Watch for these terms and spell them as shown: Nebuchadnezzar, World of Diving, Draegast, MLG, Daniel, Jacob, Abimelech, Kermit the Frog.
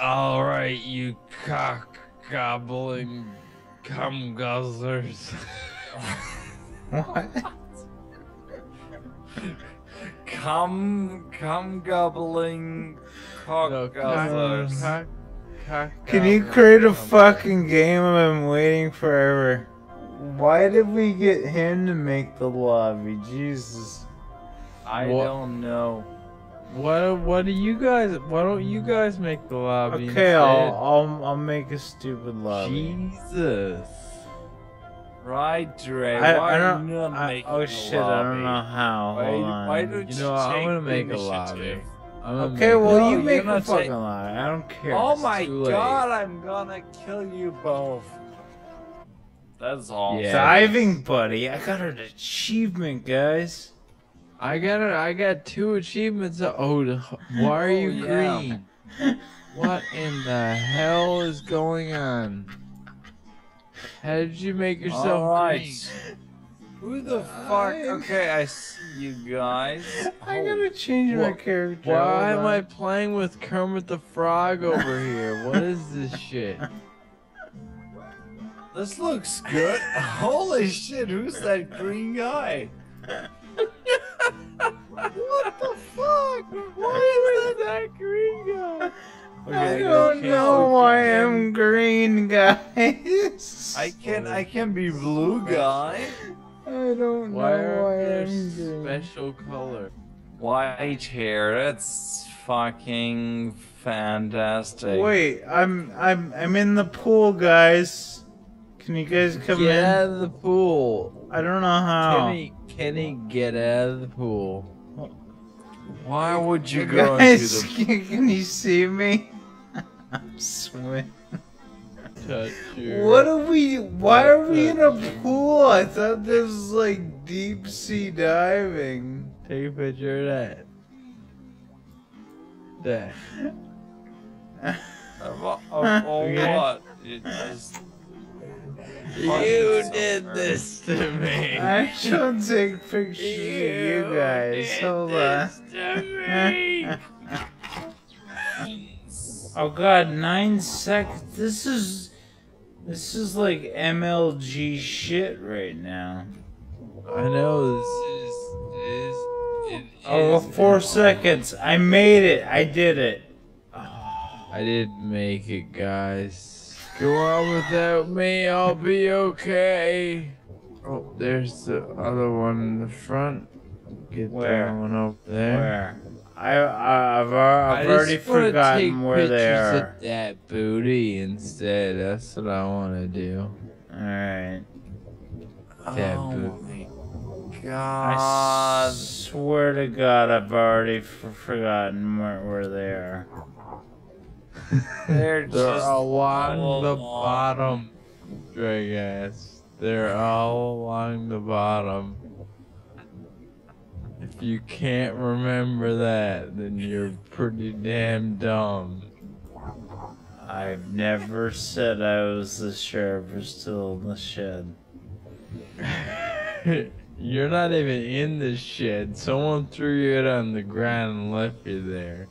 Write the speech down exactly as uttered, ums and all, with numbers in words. All right, you cock gobbling cum guzzlers. What? Cum cum gobbling cock no, guzzlers. Cock, cock, Can you create a fucking game? I've been waiting forever. Why did we get him to make the lobby? Jesus. I what? don't know. What? What do you guys? Why don't you guys make the lobby? Okay, I'll, I'll I'll make a stupid lobby. Jesus. Right, Dre. I, why I don't, are you not I, making oh, a shit, lobby? Oh shit! I don't know how. Why, Hold on. Why don't you know? I'm gonna make initiative. a lobby. Okay, well no, you make a fucking lobby. I don't care. Oh my god! I'm gonna kill you both. That's all. Yeah. Diving, buddy. I got an achievement, guys. I got it. I got two achievements. Oh, why are you oh, yeah. green? What in the hell is going on? How did you make yourself All right. green? Who the fuck? Okay, I see you guys. I gotta change what? my character. Why am I playing with Kermit the Frog over here? What is this shit? This looks good. Holy shit! Who's that green guy? What the fuck? Why is that, that green guy? Okay, I don't okay, know why I'm can... green, guys. I can I can be blue guy. I don't why know why I'm green. Special color. White hair. That's fucking fantastic. Wait, I'm I'm I'm in the pool, guys. Can you guys come get in? out of the pool. I don't know how. Kenny, Kenny, get out of the pool. Why would you, you go guys, into the pool? Can you see me? I'm swimming. Touch you. What are we? Why I are we in a pool? You. I thought this was like deep sea diving. Take a picture of that. That. Of, of, of all okay. what? It just... You did this to me. I shall take pictures you of you guys. Hold on. To me. Oh god, nine seconds. This is this is like M L G shit right now. I know this is is. It is oh, four seconds. I made it. I did it. Oh, I didn't make it, guys. Go on without me, I'll be okay. Oh, there's the other one in the front. Get where? that one over there. Where? I, I, I've, I've I already forgotten where they are. I just want to take pictures of that booty instead. That's what I want to do. Alright. That oh booty. my god. I swear to god, I've already f forgotten where, where they are. They're, They're just along all the long. bottom, Dragass. They're all along the bottom. If you can't remember that, then you're pretty damn dumb. I've never said I was the sheriff or still in the shed. You're not even in the shed. Someone threw you it on the ground and left you there.